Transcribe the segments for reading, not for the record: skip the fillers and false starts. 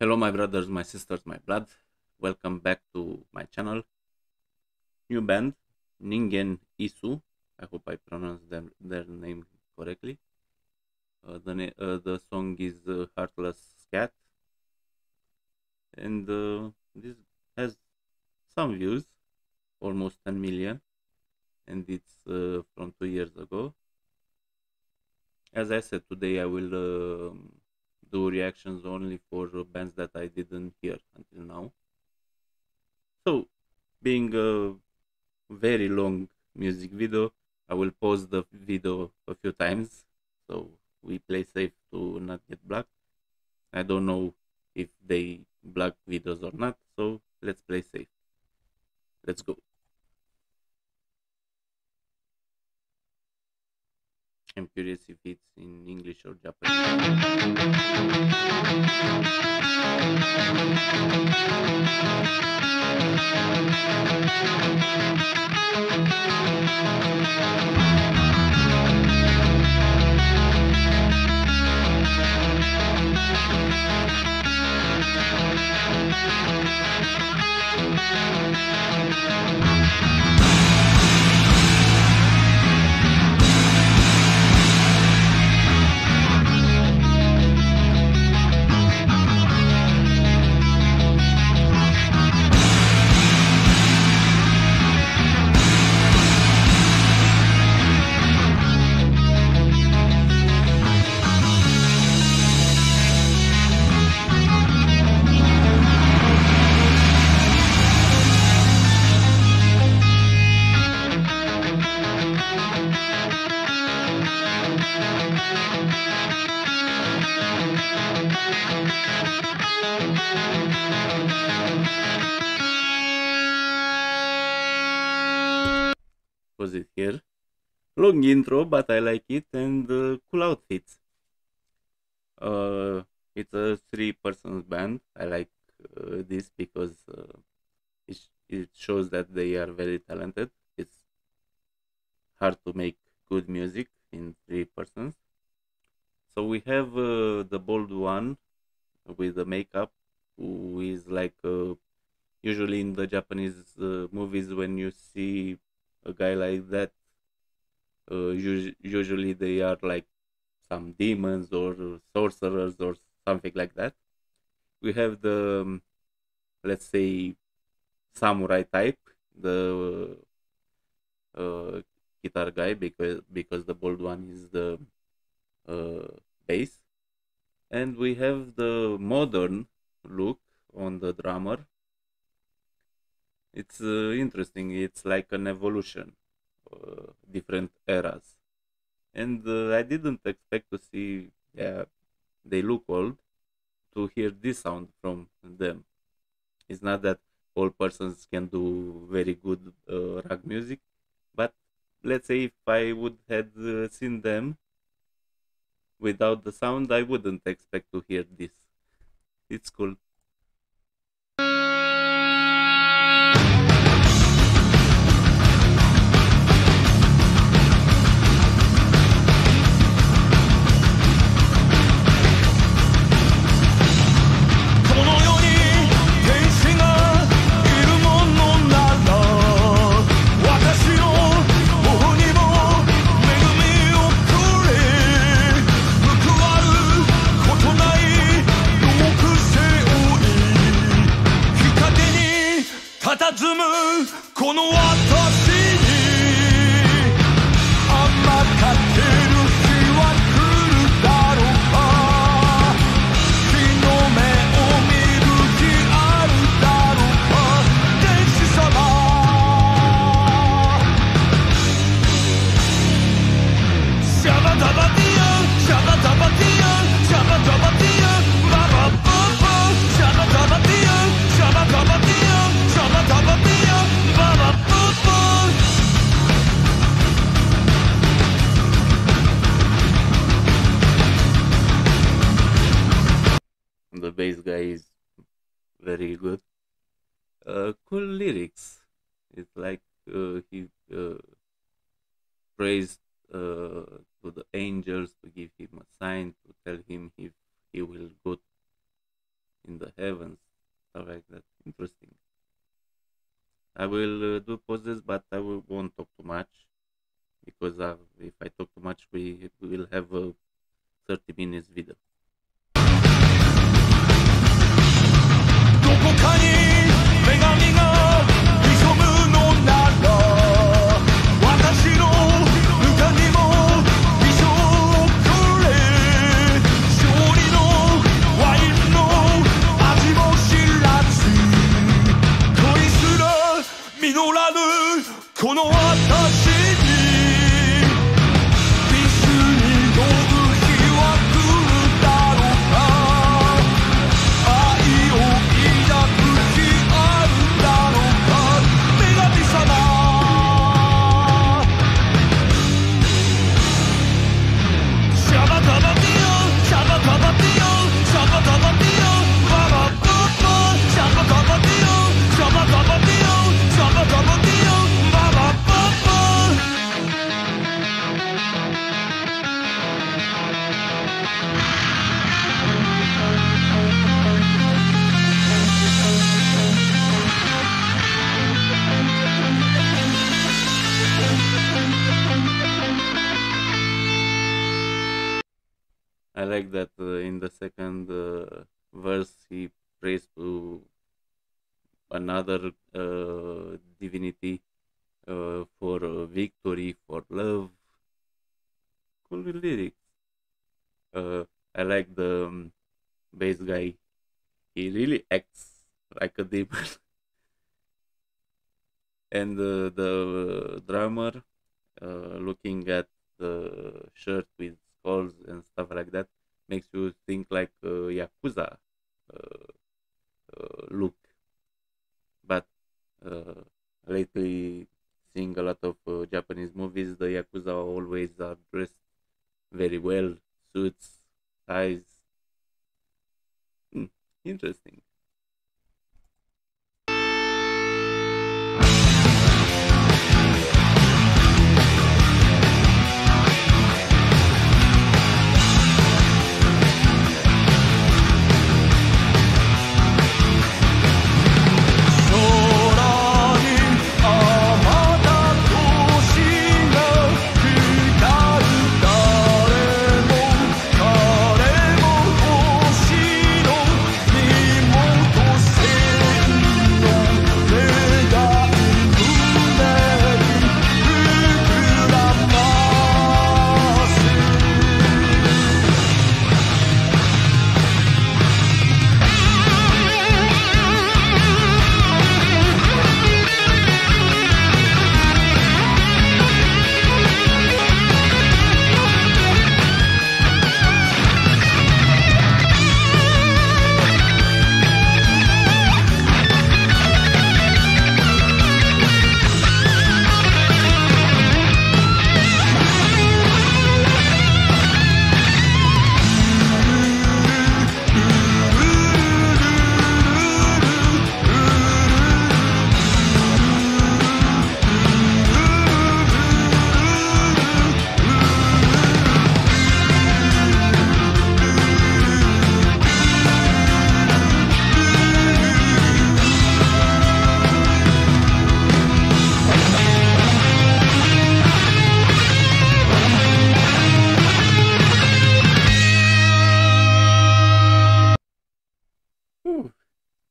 Hello my brothers, my sisters, my blood. Welcome back to my channel. New band, Ningen Isu. I hope I pronounced their name correctly. The song is Heartless Scat. And this has some views, almost 10 million. And it's from 2 years ago. As I said, today I will do reactions only for bands that I didn't hear until now. So, being a very long music video, I will pause the video a few times, so we play safe to not get blocked. I don't know if they block videos or not, so let's play safe. Let's go. I'm curious if it's in English or Japanese. Was it here? Long intro, but I like it, and cool outfits. It's a three-person band. I like this because it shows that they are very talented. It's hard to make good music in three persons. So we have the bold one with the makeup, who is like usually in the Japanese movies when you see a guy like that, usually they are like some demons or sorcerers or something like that. We have the let's say samurai type, the guitar guy, because the bold one is the bass, and we have the modern look on the drummer. It's interesting. It's like an evolution, different eras, and I didn't expect to see. They look old. To hear this sound from them, it's not that all persons can do very good rock music, but let's say if I would have seen them without the sound, I wouldn't expect to hear this. It's cool. The bass guy is very good. Cool lyrics. It's like he prays to the angels to give him a sign, to tell him if he will go in the heavens, stuff like that. Interesting. I will do poses, but I won't talk too much, because if I talk too much, we will have a 30 minutes video. I like that in the second verse he prays to another divinity for victory, for love. Cool lyrics. I like the bass guy. He really acts like a demon. And the drummer, looking at the shirt with skulls and stuff like that, makes you think like Yakuza look. But lately, seeing a lot of Japanese movies, the Yakuza always are dressed very well, suits, ties. Interesting.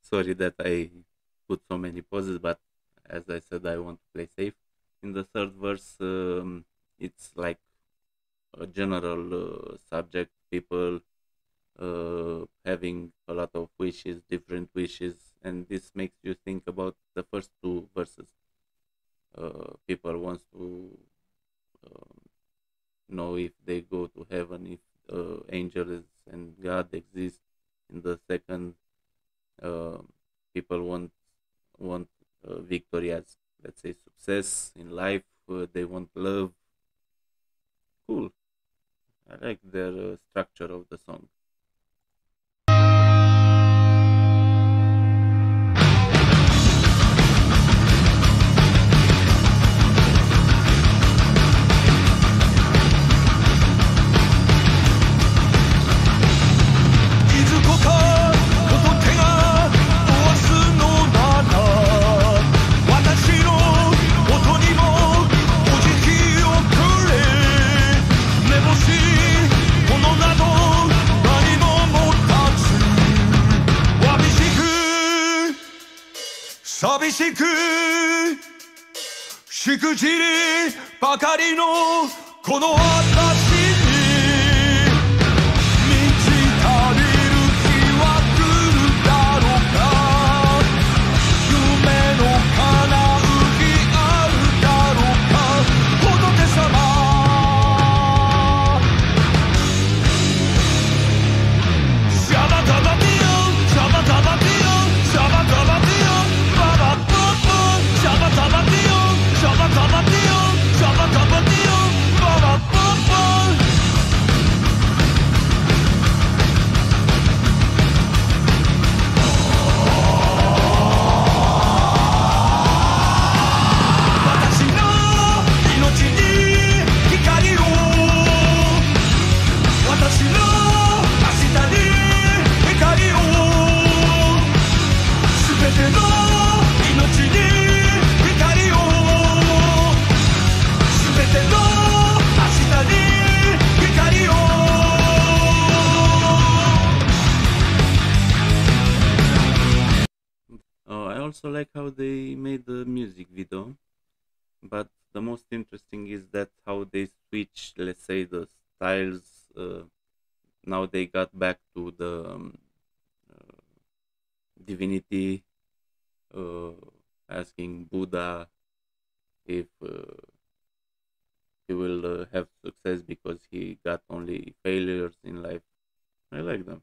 Sorry that I put so many pauses, but as I said, I want to play safe. In the third verse, it's like a general subject, people having a lot of wishes, different wishes, and this makes you think about the first two verses. People want to know if they go to heaven, if angels and God exist. In the second, people want victory, as let's say success in life. They want love. Cool. I like the structure of the song. 寂しくしくじりばかりのこの私also like how they made the music video, but the most interesting is that how they switch, let's say, the styles. Now they got back to the divinity asking Buddha if he will have success because he got only failures in life. I like them.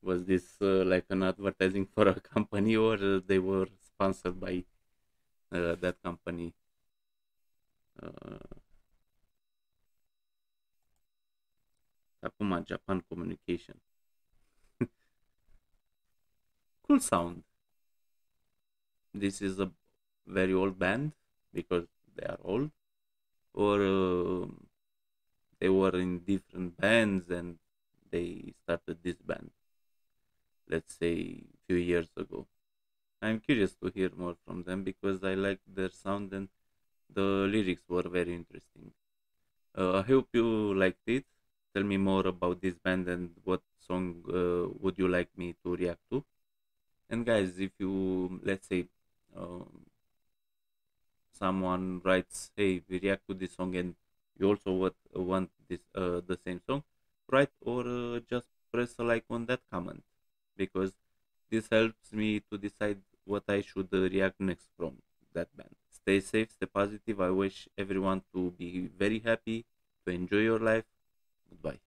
Was this like an advertising for a company, or they were sponsored by that company? Tapuma, Japan Communication. Cool sound. This is a very old band because they are old, or they were in different bands and they started this band, let's say, a few years ago. I'm curious to hear more from them because I like their sound and the lyrics were very interesting. I hope you liked it. Tell me more about this band and what song would you like me to react to. And guys, if you, let's say, someone writes, hey, we react to this song and you also want this the same song, right? Or just press a like on that comment, because this helps me to decide what I should react next from that band. Stay safe, stay positive. I wish everyone to be very happy, to enjoy your life. Goodbye.